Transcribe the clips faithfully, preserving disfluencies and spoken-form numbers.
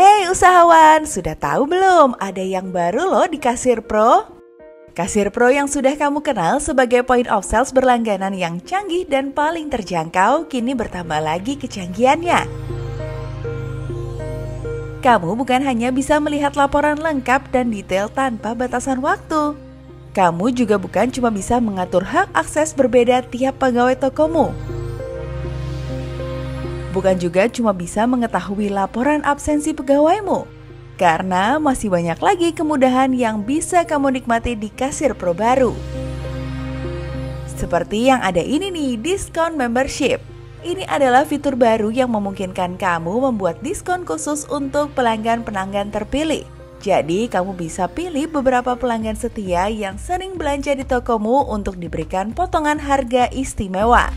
Hey usahawan, sudah tahu belum ada yang baru loh di Qasir Pro? Qasir Pro yang sudah kamu kenal sebagai point of sales berlangganan yang canggih dan paling terjangkau, kini bertambah lagi kecanggihannya. Kamu bukan hanya bisa melihat laporan lengkap dan detail tanpa batasan waktu. Kamu juga bukan cuma bisa mengatur hak akses berbeda tiap pegawai tokomu. Bukan juga cuma bisa mengetahui laporan absensi pegawaimu, karena masih banyak lagi kemudahan yang bisa kamu nikmati di Qasir Pro baru. Seperti yang ada ini nih, diskon membership. Ini adalah fitur baru yang memungkinkan kamu membuat diskon khusus untuk pelanggan-pelanggan terpilih. Jadi, kamu bisa pilih beberapa pelanggan setia yang sering belanja di tokomu untuk diberikan potongan harga istimewa.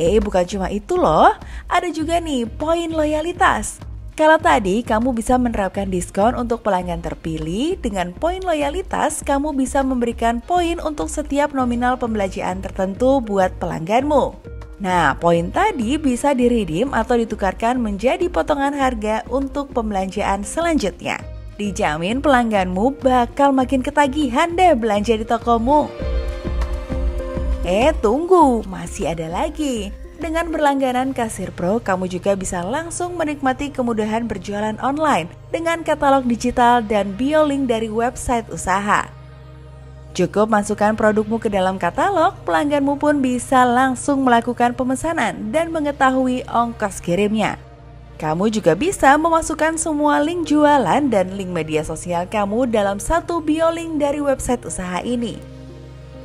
Eh, bukan cuma itu loh, ada juga nih poin loyalitas. Kalau tadi kamu bisa menerapkan diskon untuk pelanggan terpilih, dengan poin loyalitas kamu bisa memberikan poin untuk setiap nominal pembelanjaan tertentu buat pelangganmu. Nah, poin tadi bisa diredeem atau ditukarkan menjadi potongan harga untuk pembelanjaan selanjutnya. Dijamin pelangganmu bakal makin ketagihan deh belanja di tokomu. Eh tunggu, masih ada lagi. Dengan berlangganan Qasir Pro, kamu juga bisa langsung menikmati kemudahan berjualan online dengan katalog digital dan bio link dari website usaha. Cukup masukkan produkmu ke dalam katalog, pelangganmu pun bisa langsung melakukan pemesanan dan mengetahui ongkos kirimnya. Kamu juga bisa memasukkan semua link jualan dan link media sosial kamu dalam satu bio link dari website usaha ini.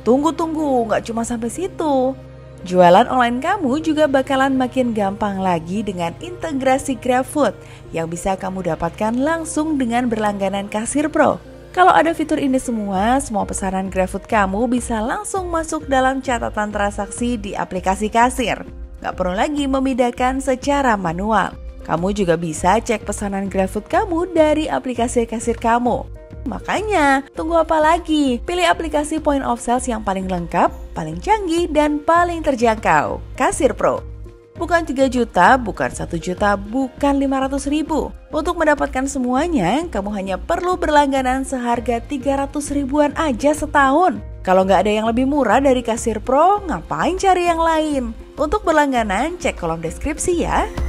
Tunggu-tunggu, nggak cuma sampai situ. Jualan online kamu juga bakalan makin gampang lagi dengan integrasi GrabFood yang bisa kamu dapatkan langsung dengan berlangganan Qasir Pro. Kalau ada fitur ini semua, semua pesanan GrabFood kamu bisa langsung masuk dalam catatan transaksi di aplikasi Qasir. Nggak perlu lagi memindahkan secara manual. Kamu juga bisa cek pesanan GrabFood kamu dari aplikasi Qasir kamu. Makanya, tunggu apa lagi? Pilih aplikasi Point of Sale yang paling lengkap, paling canggih, dan paling terjangkau. Qasir Pro. Bukan tiga juta, bukan satu juta, bukan lima ratus ribu. Untuk mendapatkan semuanya, kamu hanya perlu berlangganan seharga tiga ratus ribuan aja setahun. Kalau nggak ada yang lebih murah dari Qasir Pro, ngapain cari yang lain? Untuk berlangganan, cek kolom deskripsi ya.